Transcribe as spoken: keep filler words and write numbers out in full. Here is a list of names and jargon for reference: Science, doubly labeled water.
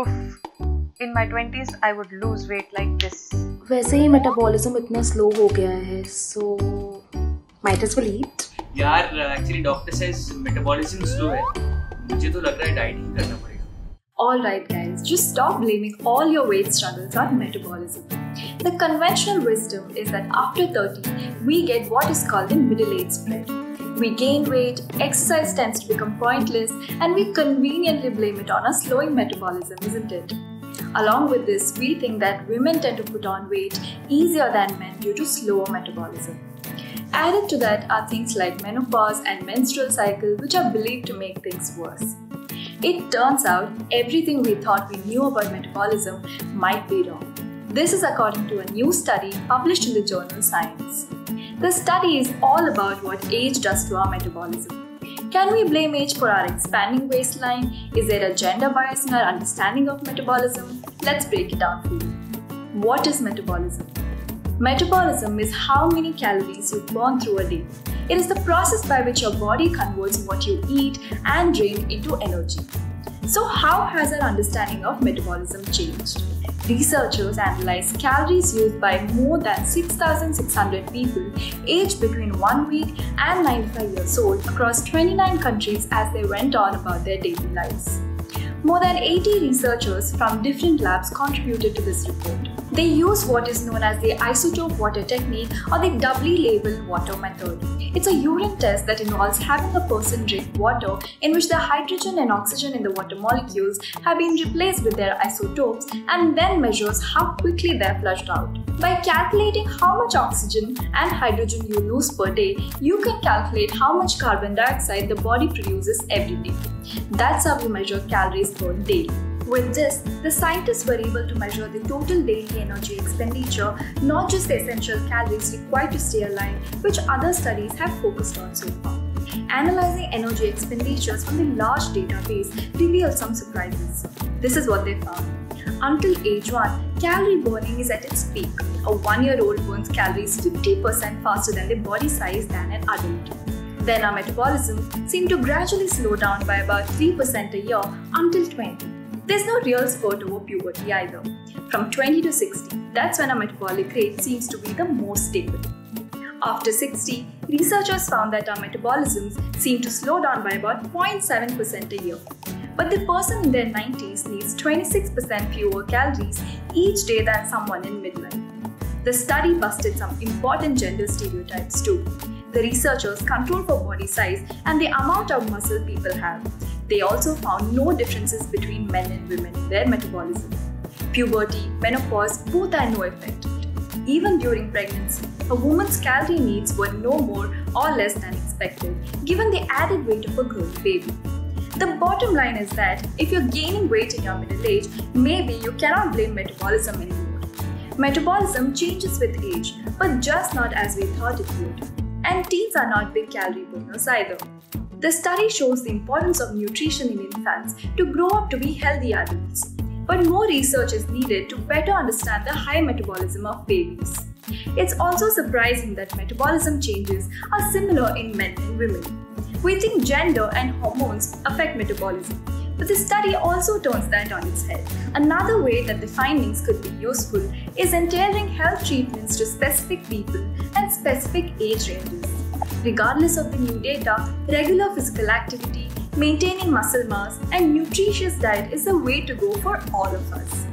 उफ, in my twenties I would lose weight like this. वैसे ही metabolism इतना slow हो गया है, so might as well eat. यार actually doctor says metabolism slow है, मुझे तो लग रहा है diet ही करना पड़ेगा. All right guys, just stop blaming all your weight struggles on metabolism. The conventional wisdom is that after thirty, we get what is called the middle age spread. We gain weight, exercise tends to become pointless, and we conveniently blame it on our slowing metabolism, isn't it? Along with this, we think that women tend to put on weight easier than men due to slower metabolism. Added to that are things like menopause and menstrual cycle, which are believed to make things worse. It turns out everything we thought we knew about metabolism might be wrong. This is according to a new study published in the journal Science. The study is all about what age does to our metabolism. Can we blame age for our expanding waistline? Is there a gender bias in our understanding of metabolism? Let's break it down for you. What is metabolism? Metabolism is how many calories you burn through a day. It is the process by which your body converts what you eat and drain into energy. So how has our understanding of metabolism changed? Researchers analyzed calories used by more than six thousand six hundred people aged between one week and ninety-five years old across twenty-nine countries as they went on about their daily lives. More than eighty researchers from different labs contributed to this report. They use what is known as the isotope water technique or the doubly labeled water method. It's a urine test that involves having a person drink water in which the hydrogen and oxygen in the water molecules have been replaced with their isotopes and then measures how quickly they're flushed out. By calculating how much oxygen and hydrogen you lose per day, you can calculate how much carbon dioxide the body produces every day. That's how we measure calories per day. With this, the scientists were able to measure the total daily energy expenditure, not just the essential calories required to stay alive, which other studies have focused on so far. Analyzing energy expenditures from the large database revealed some surprises. This is what they found. Until age one, calorie burning is at its peak. A one-year-old burns calories fifty percent faster than the body size than an adult. Then our metabolism seemed to gradually slow down by about three percent a year until twenty. There's no real spurt over puberty either. From twenty to sixty, that's when our metabolic rate seems to be the most stable. After sixty, researchers found that our metabolisms seem to slow down by about zero point seven percent a year. But the person in their nineties needs twenty-six percent fewer calories each day than someone in midlife. The study busted some important gender stereotypes too. The researchers controlled for body size and the amount of muscle people have. They also found no differences between men and women in their metabolism. Puberty, menopause, both are no effect. Even during pregnancy, a woman's calorie needs were no more or less than expected, given the added weight of a growing baby. The bottom line is that if you're gaining weight in your middle age, maybe you cannot blame metabolism anymore. Metabolism changes with age, but just not as we thought it would. And teens are not big calorie burners either. The study shows the importance of nutrition in infants to grow up to be healthy adults. But more research is needed to better understand the high metabolism of babies. It's also surprising that metabolism changes are similar in men and women. We think gender and hormones affect metabolism, but the study also turns that on its head. Another way that the findings could be useful is tailoring health treatments to specific people and specific age ranges. Regardless of the new data, regular physical activity, maintaining muscle mass, and nutritious diet is the way to go for all of us.